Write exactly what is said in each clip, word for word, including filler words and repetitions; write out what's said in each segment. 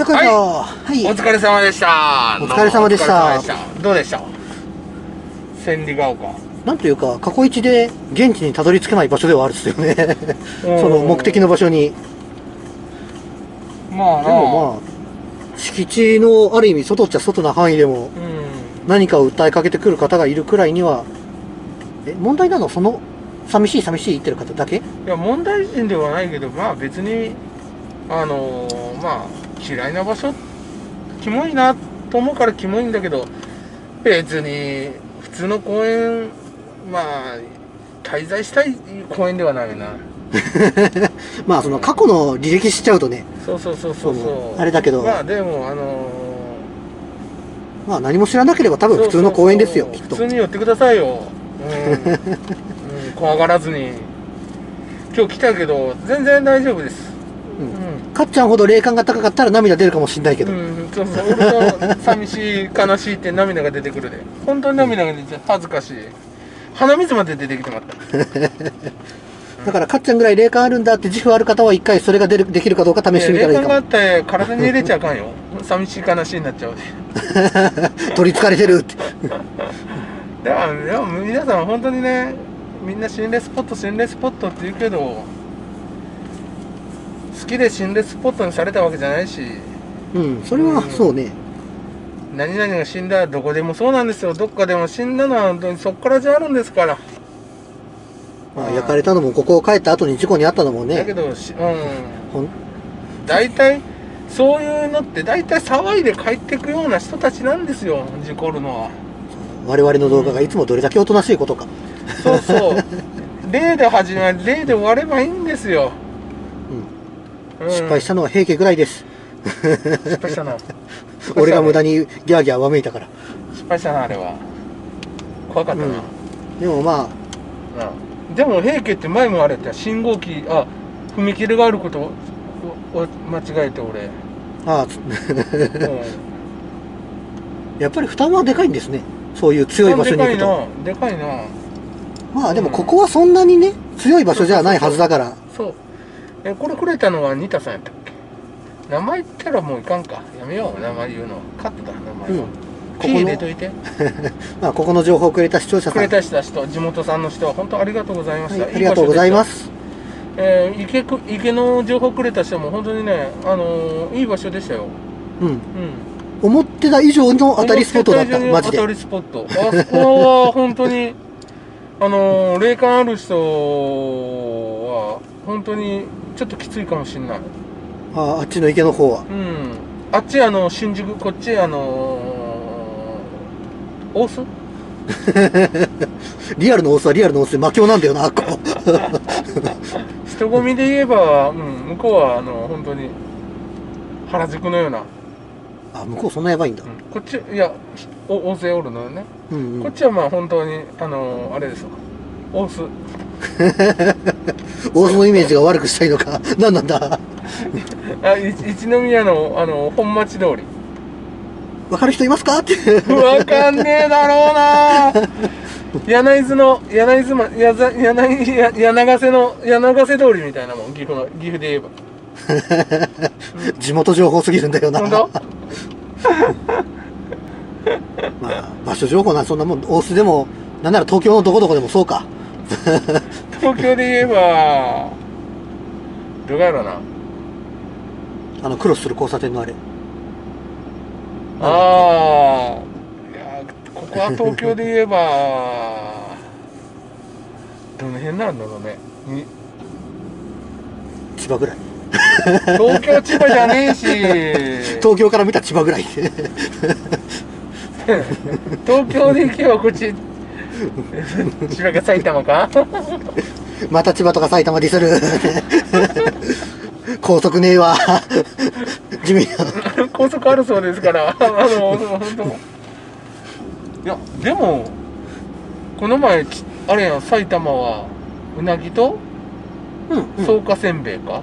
よいしょ、はい、お疲れ様でした。お疲れ様でした。どうでした？千里ヶ丘。なんというか過去一で現地にたどり着けない場所ではあるっすよね。その目的の場所に。まあでもまあ敷地のある意味外っちゃ外な範囲でも何かを訴えかけてくる方がいるくらいには、え、問題なのその寂しい寂しい言ってる方だけ？いや問題点ではないけど、まあ別にあのー、まあ。嫌いな場所キモいなと思うからキモいんだけど、別に普通の公園、まあ滞在したい公園ではないな。まあその過去の履歴しちゃうとね、そうそうそうそうそうあれだけど、まあでもあのー、まあ何も知らなければ多分普通の公園ですよ。普通に寄ってくださいよ、うんうん、怖がらずに。今日来たけど全然大丈夫です。かっちゃんほど霊感が高かったら涙出るかもしれないけど、うん、そうそう、俺と寂しい悲しいって涙が出てくるで、本当に涙が出て恥ずかしい、鼻水まで出てきてもらった。だからかっちゃんぐらい霊感あるんだって自負ある方は一回それが出るできるかどうか試してみたらいいかも。霊感があって体に入れちゃあかんよ。寂しい悲しいになっちゃうで。取り憑かれてるって。でもでも皆さん本当にね、みんな心霊スポット心霊スポットって言うけど。好きで心霊スポットにされたわけじゃないし、うん、それはそうね、うん、何々が死んだらどこでもそうなんですよ。どっかでも死んだのは本当にそっからじゃあるんですから、まあ、焼かれたのもここを帰った後に事故に遭ったのもね、だけど、うん、大体そういうのって大体騒いで帰ってくような人たちなんですよ、事故るのは。我々の動画がいつもどれだけおとなしいことか、うん、そうそう例で始まり例で終わればいいんですよ。失敗したのは平家ぐらいです。失敗したな。俺が無駄にギャーギャーわめいたから。失敗したな、あれは。怖かったな。うん、でもまあ、うん。でも平家って前もあれだ、信号機、あ、踏切があることを間違えて俺。ああ、うん、やっぱり負担はでかいんですね。そういう強い場所に行くと。でかいな。でかいな。まあでもここはそんなにね、強い場所じゃないはずだから。そう。え、これくれたのはニタさんやったっけ？名前言ったらもういかんか、やめよう名前言うの。カットだ名前を、うん、ここ入れといて。まあここの情報をくれた視聴者さん、くれた人、地元さんの人は本当ありがとうございました、はい、ありがとうございます。えー、池く池の情報くれた人も本当にね、あのー、いい場所でしたよ。うん、うん、思ってた以上の当たりスポットだった、マジで当たりスポット。あそこは本当にあのー、霊感ある人は本当にちょっときついかもしれない。ああ、あっちの池の方は、うん、あっちあの新宿、こっちあのー、大須。リアルの大須はリアルの大須で魔境なんだよな、あっこ。人混みで言えば、うん、向こうはあの本当に原宿のような。あ、向こうそんなやばいんだ、うん、こっちいやお大勢おるのよね、うん、うん、こっちはまあ本当にあのー、あれですよ、大須。大須のイメージが悪くしたいのか、何なんだ。あ、一宮のあの本町通り。分かる人いますかって。分かんねえだろうな。柳津の柳津まやざ柳や柳瀬の柳瀬通りみたいなもん、岐阜の岐阜で言えば。地元情報すぎるんだよな。本当。まあ場所情報なそんなもん、大須でもなんなら東京のどこどこでもそうか。東京で言えばどこやろな、あのクロスする交差点のあれ。ああ、いやここは東京で言えばどの辺なんだろうね。千葉ぐらい。東京千葉じゃねえし、東京から見た千葉ぐらい。東京で行けばこっち千葉か埼玉か。また千葉とか埼玉ディスる。高速ねえわ。地味な。高速あるそうですから。あの本当。いやでもこの前あれやん、埼玉はうなぎと、うんうん、草加せんべいか。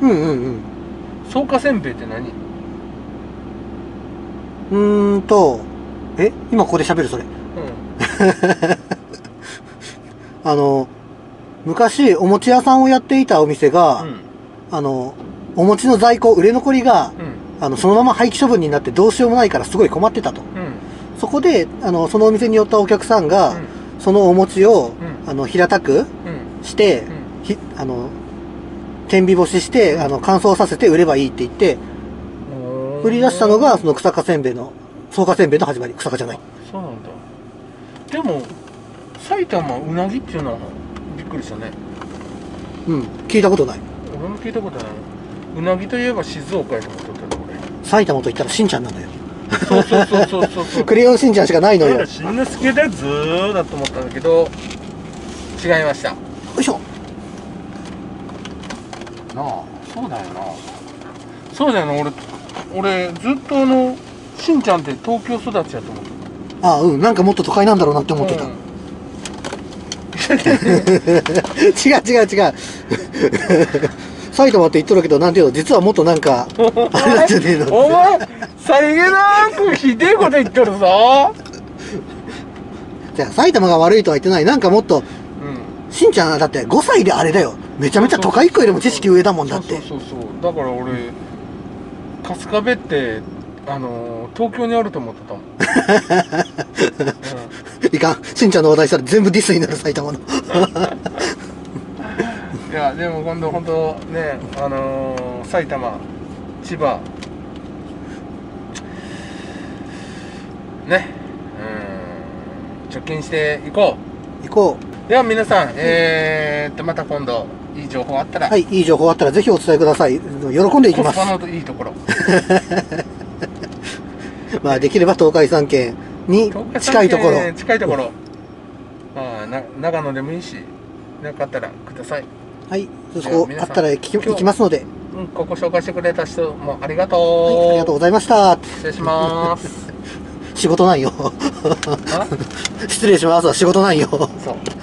うんうんうん。草加せんべいって何？うーんと、え、今ここで喋るそれ。あの昔お餅屋さんをやっていたお店が、うん、あのお餅の在庫売れ残りが、あのそのまま廃棄処分になってどうしようもないからすごい困ってたと、うん、そこであのそのお店に寄ったお客さんが、うん、そのお餅を、うん、あの平たくして、うん、ひあの天日干ししてあの乾燥させて売ればいいって言って売り出したのがその草加せんべいの草加せんべいの始まり。草加じゃない。そうなんだ。でも埼玉うなぎっていうのはびっくりしたね。うん、聞いたことない。俺も聞いたことない。うなぎといえば静岡やと思ってたの俺。埼玉と言ったらしんちゃんなんだよ。そうそうそうそうそうそう。クレヨンしんちゃんしかないのよ。しんのすけだずーだと思ったんだけど違いました。よいしょ。なあ、そうだよな。そうだよな。俺俺ずっとあのしんちゃんって東京育ちやと思ってた。ああ、うん。なんかもっと都会なんだろうなって思ってた。うん、違う違う違う埼玉って言っとるけど、なんていうの、実はもっとなんかあれなんじゃねえの。お前さりげなくひでえこと言っとるぞ。じゃあ埼玉が悪いとは言ってない。なんかもっと、うん、しんちゃんだってごさいであれだよ、めちゃめちゃ都会っ子よりも知識上だもんだって。そうそうそうそう。だから俺春日部ってあのー、東京にあると思ってたもん。うん、いかん、しんちゃんの話題したら全部ディスになる埼玉の。いやでも今度本当ね、あのー、埼玉、千葉ね、うん、貯金していこう。いこう。では皆さん、えーっとまた今度。いい情報あったら、はい、いい情報あったらぜひお伝えください。喜んでいきます。コスパのいいところ。まあできれば東海三県に近いところ。近いところ。まあな長野でもいいし、なんかあったらください。はい、そこあったら行き行きますので。うん、ここ紹介してくれた人もありがとう、はい。ありがとうございました。失礼します。仕事ないよ。失礼します。仕事ないよ。そう。